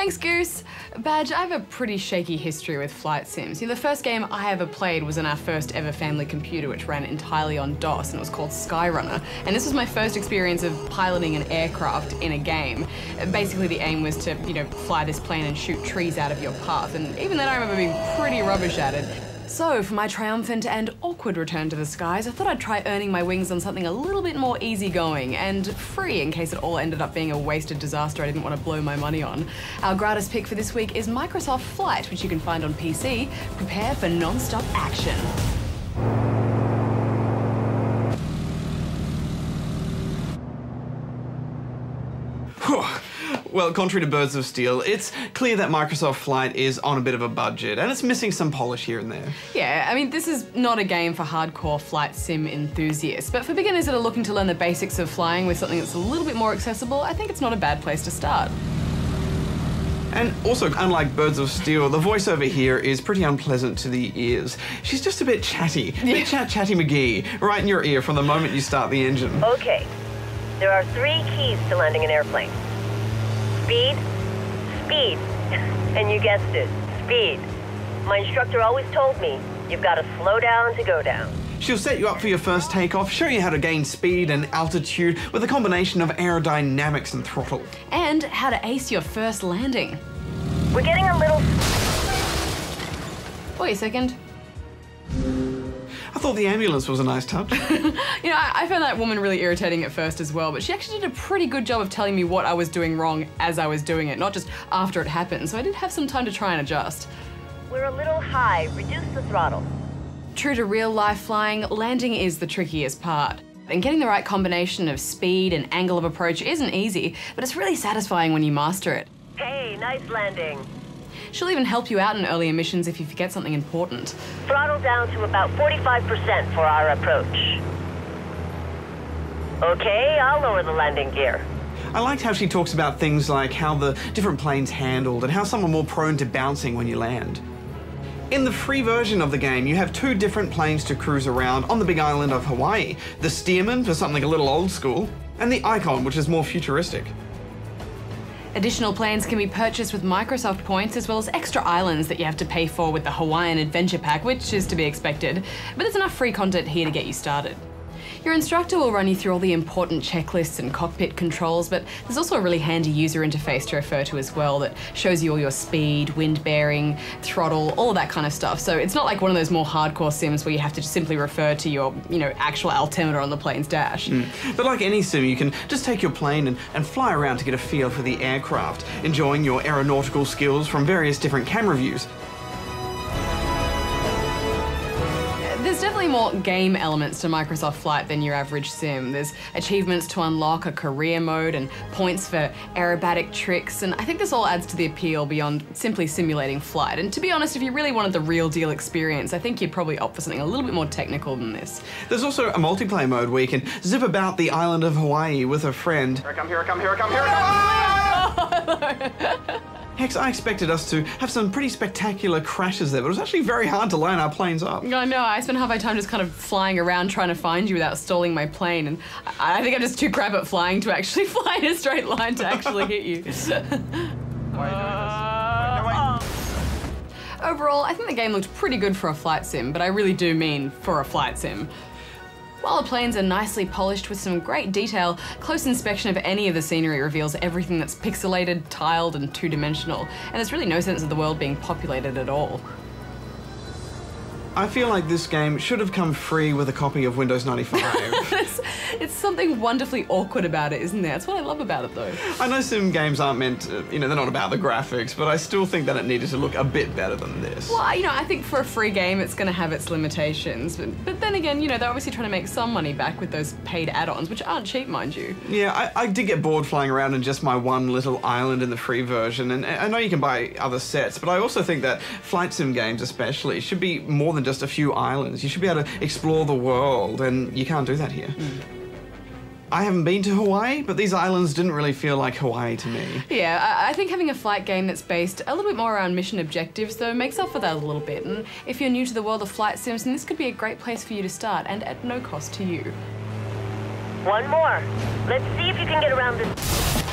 Thanks, Goose. Badge, I have a pretty shaky history with flight sims. You know, the first game I ever played was on our first ever family computer, which ran entirely on DOS, and it was called Skyrunner. And this was my first experience of piloting an aircraft in a game. Basically, the aim was to, you know, fly this plane and shoot trees out of your path. And even then, I remember being pretty rubbish at it. So, for my triumphant and awkward return to the skies, I thought I'd try earning my wings on something a little bit more easygoing and free, in case it all ended up being a wasted disaster I didn't want to blow my money on. Our gratis pick for this week is Microsoft Flight, which you can find on PC. Prepare for non-stop action. Well, contrary to Birds of Steel, it's clear that Microsoft Flight is on a bit of a budget, and it's missing some polish here and there. Yeah, I mean, this is not a game for hardcore flight sim enthusiasts, but for beginners that are looking to learn the basics of flying with something that's a little bit more accessible, I think it's not a bad place to start. And also, unlike Birds of Steel, the voiceover here is pretty unpleasant to the ears. She's just a bit chatty, a bit chatty McGee, right in your ear from the moment you start the engine. Okay, there are three keys to landing an airplane. Speed, speed, and you guessed it, speed. My instructor always told me, you've got to slow down to go down. She'll set you up for your first takeoff, show you how to gain speed and altitude with a combination of aerodynamics and throttle. And how to ace your first landing. We're getting a little... Wait a second. I thought the ambulance was a nice touch. You know, I found that woman really irritating at first as well, but she actually did a pretty good job of telling me what I was doing wrong as I was doing it, not just after it happened, so I did have some time to try and adjust. We're a little high. Reduce the throttle. True to real-life flying, landing is the trickiest part. And getting the right combination of speed and angle of approach isn't easy, but it's really satisfying when you master it. Hey, nice landing. She'll even help you out in early missions if you forget something important. Throttle down to about 45% for our approach. Okay, I'll lower the landing gear. I liked how she talks about things like how the different planes handled and how some are more prone to bouncing when you land. In the free version of the game, you have two different planes to cruise around on the big island of Hawaii. The Stearman, for something a little old school, and the Icon, which is more futuristic. Additional planes can be purchased with Microsoft Points, as well as extra islands that you have to pay for with the Hawaiian Adventure Pack, which is to be expected. But there's enough free content here to get you started. Your instructor will run you through all the important checklists and cockpit controls, but there's also a really handy user interface to refer to as well that shows you all your speed, wind bearing, throttle, all of that kind of stuff. So it's not like one of those more hardcore sims where you have to just simply refer to your, you know, actual altimeter on the plane's dash. But like any sim, you can just take your plane and fly around to get a feel for the aircraft, enjoying your aeronautical skills from various different camera views. There's definitely more game elements to Microsoft Flight than your average sim. There's achievements to unlock, a career mode, and points for aerobatic tricks, and I think this all adds to the appeal beyond simply simulating flight. And to be honest, if you really wanted the real deal experience, I think you'd probably opt for something a little bit more technical than this. There's also a multiplayer mode where you can zip about the island of Hawaii with a friend. Here I come, here I come, here I come, here I come! Oh, Hex, I expected us to have some pretty spectacular crashes there, but it was actually very hard to line our planes up. I know, I spent half my time just kind of flying around trying to find you without stalling my plane, and I think I'm just too crap at flying to actually fly in a straight line to actually hit you. Overall, I think the game looked pretty good for a flight sim, but I really do mean for a flight sim. While the planes are nicely polished with some great detail, close inspection of any of the scenery reveals everything that's pixelated, tiled, and two-dimensional, and there's really no sense of the world being populated at all. I feel like this game should have come free with a copy of Windows 95. It's something wonderfully awkward about it, isn't there? That's what I love about it, though. I know sim games aren't meant to, you know, they're not about the graphics, but I still think that it needed to look a bit better than this. Well, you know, I think for a free game, it's going to have its limitations. But then again, you know, they're obviously trying to make some money back with those paid add-ons, which aren't cheap, mind you. Yeah, I did get bored flying around in just my one little island in the free version, and I know you can buy other sets, but I also think that flight sim games especially should be more than just a few islands. You should be able to explore the world, and you can't do that here. I haven't been to Hawaii, but these islands didn't really feel like Hawaii to me. Yeah, I think having a flight game that's based a little bit more around mission objectives, though, makes up for that a little bit. And if you're new to the world of flight sims, then this could be a great place for you to start, and at no cost to you. One more. Let's see if you can get around this.